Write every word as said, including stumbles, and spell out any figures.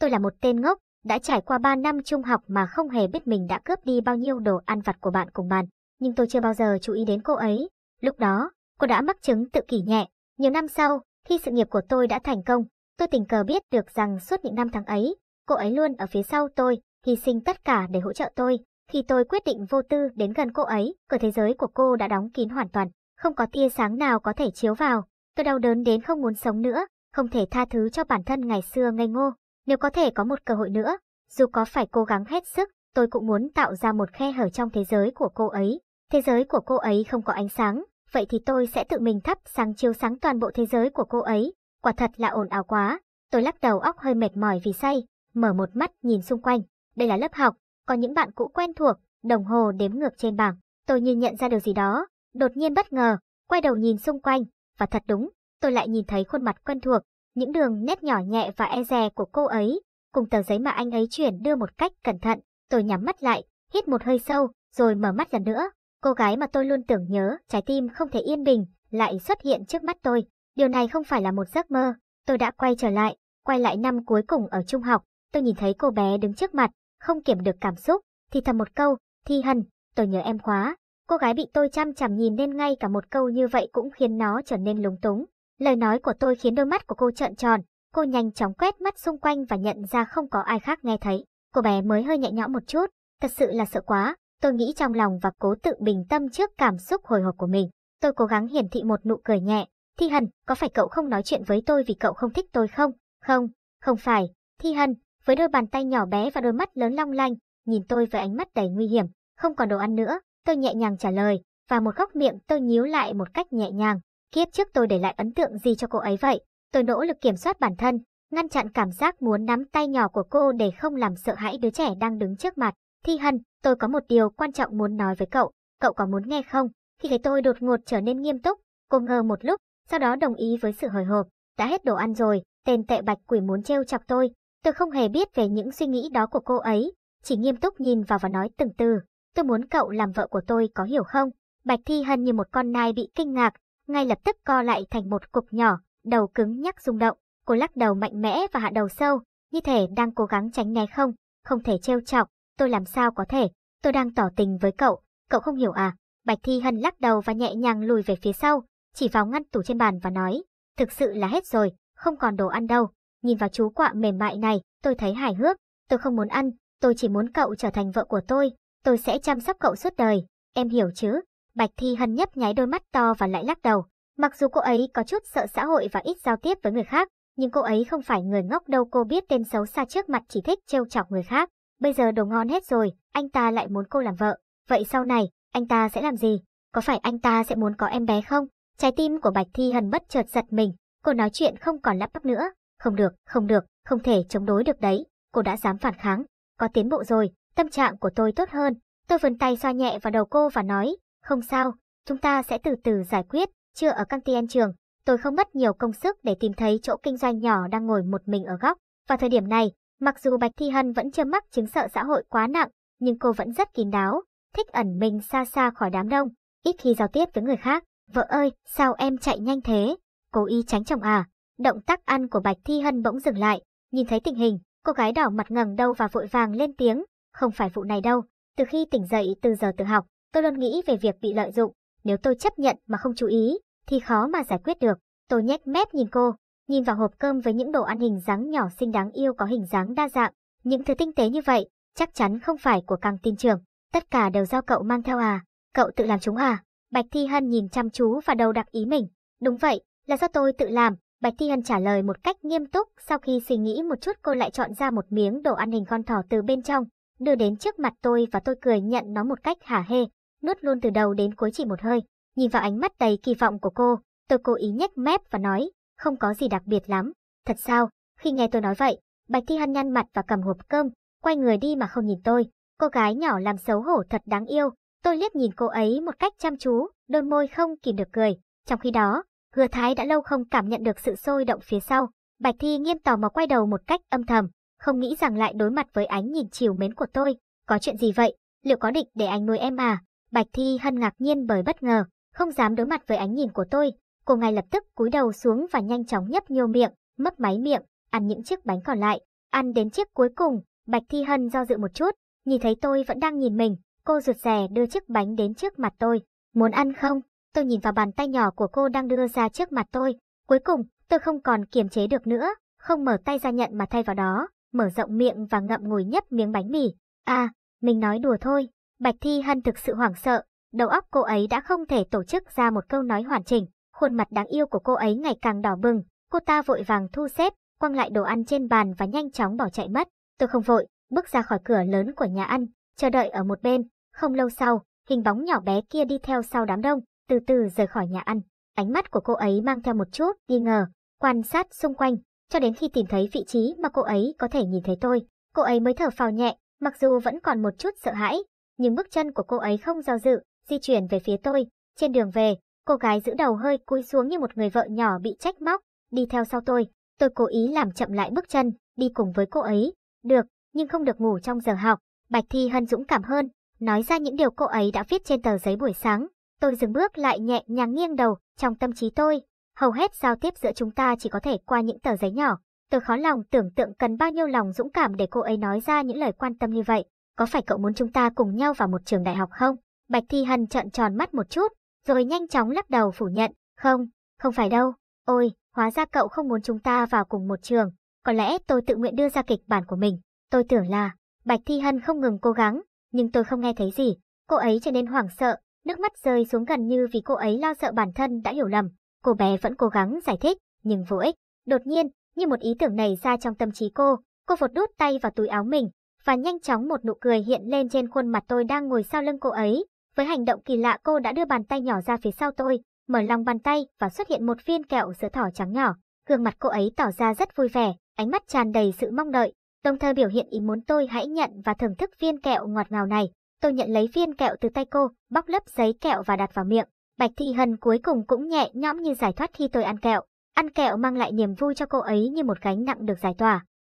Tôi là một tên ngốc, đã trải qua ba năm trung học mà không hề biết mình đã cướp đi bao nhiêu đồ ăn vặt của bạn cùng bàn. Nhưng tôi chưa bao giờ chú ý đến cô ấy. Lúc đó, cô đã mắc chứng tự kỷ nhẹ. Nhiều năm sau, khi sự nghiệp của tôi đã thành công, tôi tình cờ biết được rằng suốt những năm tháng ấy, cô ấy luôn ở phía sau tôi, hy sinh tất cả để hỗ trợ tôi. Khi tôi quyết định vô tư đến gần cô ấy, cửa thế giới của cô đã đóng kín hoàn toàn, không có tia sáng nào có thể chiếu vào. Tôi đau đớn đến không muốn sống nữa, không thể tha thứ cho bản thân ngày xưa ngây ngô. Nếu có thể có một cơ hội nữa, dù có phải cố gắng hết sức, tôi cũng muốn tạo ra một khe hở trong thế giới của cô ấy. Thế giới của cô ấy không có ánh sáng, vậy thì tôi sẽ tự mình thắp sáng chiếu sáng toàn bộ thế giới của cô ấy. Quả thật là ồn ào quá. Tôi lắc đầu, óc hơi mệt mỏi vì say, mở một mắt nhìn xung quanh. Đây là lớp học, có những bạn cũ quen thuộc, đồng hồ đếm ngược trên bảng. Tôi như nhận ra điều gì đó, đột nhiên bất ngờ, quay đầu nhìn xung quanh, và thật đúng, tôi lại nhìn thấy khuôn mặt quen thuộc, những đường nét nhỏ nhẹ và e dè của cô ấy, cùng tờ giấy mà anh ấy chuyển đưa một cách cẩn thận. Tôi nhắm mắt lại, hít một hơi sâu, rồi mở mắt lần nữa. Cô gái mà tôi luôn tưởng nhớ, trái tim không thể yên bình, lại xuất hiện trước mắt tôi. Điều này không phải là một giấc mơ, tôi đã quay trở lại, quay lại năm cuối cùng ở trung học. Tôi nhìn thấy cô bé đứng trước mặt, không kiểm được cảm xúc, thì thầm một câu, Thi Hân, tôi nhớ em quá. Cô gái bị tôi chăm chằm nhìn nên ngay cả một câu như vậy cũng khiến nó trở nên lúng túng. Lời nói của tôi khiến đôi mắt của cô trợn tròn, cô nhanh chóng quét mắt xung quanh và nhận ra không có ai khác nghe thấy. Cô bé mới hơi nhẹ nhõm một chút, thật sự là sợ quá. Tôi nghĩ trong lòng và cố tự bình tâm trước cảm xúc hồi hộp của mình. Tôi cố gắng hiển thị một nụ cười nhẹ. Thi Hân, có phải cậu không nói chuyện với tôi vì cậu không thích tôi không? Không, không phải. Thi Hân, với đôi bàn tay nhỏ bé và đôi mắt lớn long lanh, nhìn tôi với ánh mắt đầy nguy hiểm. Không còn đồ ăn nữa, tôi nhẹ nhàng trả lời, và một góc miệng tôi nhíu lại một cách nhẹ nhàng. Kiếp trước tôi để lại ấn tượng gì cho cô ấy vậy? Tôi nỗ lực kiểm soát bản thân, ngăn chặn cảm giác muốn nắm tay nhỏ của cô để không làm sợ hãi đứa trẻ đang đứng trước mặt. Thi Hân, tôi có một điều quan trọng muốn nói với cậu, cậu có muốn nghe không? Khi thấy tôi đột ngột trở nên nghiêm túc, cô ngờ một lúc, sau đó đồng ý với sự hồi hộp. Đã hết đồ ăn rồi, tên tệ bạch quỷ muốn trêu chọc tôi. Tôi không hề biết về những suy nghĩ đó của cô ấy, chỉ nghiêm túc nhìn vào và nói từng từ. Tôi muốn cậu làm vợ của tôi, có hiểu không? Bạch Thi Hân như một con nai bị kinh ngạc, ngay lập tức co lại thành một cục nhỏ, đầu cứng nhắc rung động. Cô lắc đầu mạnh mẽ và hạ đầu sâu, như thể đang cố gắng tránh né không, không thể trêu chọc. Tôi làm sao có thể, tôi đang tỏ tình với cậu, cậu không hiểu à? Bạch Thi Hân lắc đầu và nhẹ nhàng lùi về phía sau, chỉ vào ngăn tủ trên bàn và nói, thực sự là hết rồi, không còn đồ ăn đâu. Nhìn vào chú quạ mềm mại này, tôi thấy hài hước, tôi không muốn ăn, tôi chỉ muốn cậu trở thành vợ của tôi, tôi sẽ chăm sóc cậu suốt đời, em hiểu chứ? Bạch Thi Hân nhấp nháy đôi mắt to và lại lắc đầu, mặc dù cô ấy có chút sợ xã hội và ít giao tiếp với người khác, nhưng cô ấy không phải người ngốc đâu, cô biết tên xấu xa trước mặt chỉ thích trêu chọc người khác. Bây giờ đồ ngon hết rồi, anh ta lại muốn cô làm vợ. Vậy sau này, anh ta sẽ làm gì? Có phải anh ta sẽ muốn có em bé không? Trái tim của Bạch Thi Hân bất chợt giật mình. Cô nói chuyện không còn lắp bắp nữa. Không được, không được, không thể chống đối được đấy. Cô đã dám phản kháng. Có tiến bộ rồi, tâm trạng của tôi tốt hơn. Tôi vươn tay xoa nhẹ vào đầu cô và nói, không sao, chúng ta sẽ từ từ giải quyết. Chưa ở căng tin trường, tôi không mất nhiều công sức để tìm thấy chỗ kinh doanh nhỏ đang ngồi một mình ở góc. Vào thời điểm này, mặc dù Bạch Thi Hân vẫn chưa mắc chứng sợ xã hội quá nặng, nhưng cô vẫn rất kín đáo, thích ẩn mình xa xa khỏi đám đông, ít khi giao tiếp với người khác. Vợ ơi, sao em chạy nhanh thế? Cố ý tránh chồng à? Động tác ăn của Bạch Thi Hân bỗng dừng lại, nhìn thấy tình hình, cô gái đỏ mặt ngẩng đầu và vội vàng lên tiếng, không phải vụ này đâu. Từ khi tỉnh dậy từ giờ tự học, tôi luôn nghĩ về việc bị lợi dụng, nếu tôi chấp nhận mà không chú ý, thì khó mà giải quyết được. Tôi nhếch mép nhìn cô. Nhìn vào hộp cơm với những đồ ăn hình dáng nhỏ xinh đáng yêu có hình dáng đa dạng, những thứ tinh tế như vậy, chắc chắn không phải của căng tin trường. Tất cả đều do cậu mang theo à? Cậu tự làm chúng à? Bạch Thi Hân nhìn chăm chú và đầu đặc ý mình. Đúng vậy, là do tôi tự làm. Bạch Thi Hân trả lời một cách nghiêm túc, sau khi suy nghĩ một chút cô lại chọn ra một miếng đồ ăn hình con thỏ từ bên trong, đưa đến trước mặt tôi và tôi cười nhận nó một cách hả hê, nuốt luôn từ đầu đến cuối chỉ một hơi. Nhìn vào ánh mắt đầy kỳ vọng của cô, tôi cố ý nhếch mép và nói, không có gì đặc biệt lắm. Thật sao? Khi nghe tôi nói vậy, Bạch Thi Hân nhăn mặt và cầm hộp cơm, quay người đi mà không nhìn tôi. Cô gái nhỏ làm xấu hổ thật đáng yêu. Tôi liếc nhìn cô ấy một cách chăm chú, đôi môi không kìm được cười. Trong khi đó, Hứa Thái đã lâu không cảm nhận được sự sôi động phía sau. Bạch Thi nghiêm tò mò quay đầu một cách âm thầm, không nghĩ rằng lại đối mặt với ánh nhìn trìu mến của tôi. Có chuyện gì vậy? Liệu có định để anh nuôi em à? Bạch Thi Hân ngạc nhiên bởi bất ngờ, không dám đối mặt với ánh nhìn của tôi. Cô ngay lập tức cúi đầu xuống và nhanh chóng nhấp nhô miệng, mấp máy miệng, ăn những chiếc bánh còn lại. Ăn đến chiếc cuối cùng, Bạch Thi Hân do dự một chút, nhìn thấy tôi vẫn đang nhìn mình, cô rụt rè đưa chiếc bánh đến trước mặt tôi. Muốn ăn không? Tôi nhìn vào bàn tay nhỏ của cô đang đưa ra trước mặt tôi. Cuối cùng, tôi không còn kiềm chế được nữa, không mở tay ra nhận mà thay vào đó, mở rộng miệng và ngậm ngùi nhấp miếng bánh mì. À, mình nói đùa thôi. Bạch Thi Hân thực sự hoảng sợ, đầu óc cô ấy đã không thể tổ chức ra một câu nói hoàn chỉnh. Khuôn mặt đáng yêu của cô ấy ngày càng đỏ bừng, cô ta vội vàng thu xếp, quăng lại đồ ăn trên bàn và nhanh chóng bỏ chạy mất. Tôi không vội, bước ra khỏi cửa lớn của nhà ăn, chờ đợi ở một bên. Không lâu sau, hình bóng nhỏ bé kia đi theo sau đám đông, từ từ rời khỏi nhà ăn. Ánh mắt của cô ấy mang theo một chút nghi ngờ, quan sát xung quanh, cho đến khi tìm thấy vị trí mà cô ấy có thể nhìn thấy tôi. Cô ấy mới thở phào nhẹ, mặc dù vẫn còn một chút sợ hãi, nhưng bước chân của cô ấy không do dự, di chuyển về phía tôi. Trên đường về, cô gái giữ đầu hơi cúi xuống như một người vợ nhỏ bị trách móc, đi theo sau tôi. Tôi cố ý làm chậm lại bước chân, đi cùng với cô ấy. Được, nhưng không được ngủ trong giờ học. Bạch Thi Hân dũng cảm hơn, nói ra những điều cô ấy đã viết trên tờ giấy buổi sáng. Tôi dừng bước lại, nhẹ nhàng nghiêng đầu. Trong tâm trí tôi, hầu hết giao tiếp giữa chúng ta chỉ có thể qua những tờ giấy nhỏ. Tôi khó lòng tưởng tượng cần bao nhiêu lòng dũng cảm để cô ấy nói ra những lời quan tâm như vậy. Có phải cậu muốn chúng ta cùng nhau vào một trường đại học không? Bạch Thi Hân trợn tròn mắt một chút, rồi nhanh chóng lắc đầu phủ nhận. Không, không phải đâu. Ôi, hóa ra cậu không muốn chúng ta vào cùng một trường. Có lẽ tôi tự nguyện đưa ra kịch bản của mình. Tôi tưởng là... Bạch Thi Hân không ngừng cố gắng, nhưng tôi không nghe thấy gì. Cô ấy trở nên hoảng sợ, nước mắt rơi xuống gần như vì cô ấy lo sợ bản thân đã hiểu lầm. Cô bé vẫn cố gắng giải thích, nhưng vô ích. Đột nhiên, như một ý tưởng nảy ra trong tâm trí cô, cô vụt đút tay vào túi áo mình, và nhanh chóng một nụ cười hiện lên trên khuôn mặt tôi đang ngồi sau lưng cô ấy. Với hành động kỳ lạ, cô đã đưa bàn tay nhỏ ra phía sau tôi, mở lòng bàn tay và xuất hiện một viên kẹo sữa thỏ trắng nhỏ. Gương mặt cô ấy tỏ ra rất vui vẻ, ánh mắt tràn đầy sự mong đợi, đồng thời biểu hiện ý muốn tôi hãy nhận và thưởng thức viên kẹo ngọt ngào này. Tôi nhận lấy viên kẹo từ tay cô, bóc lớp giấy kẹo và đặt vào miệng. Bạch Thi Hân cuối cùng cũng nhẹ nhõm như giải thoát khi tôi ăn kẹo. Ăn kẹo mang lại niềm vui cho cô ấy như một gánh nặng được giải tỏa.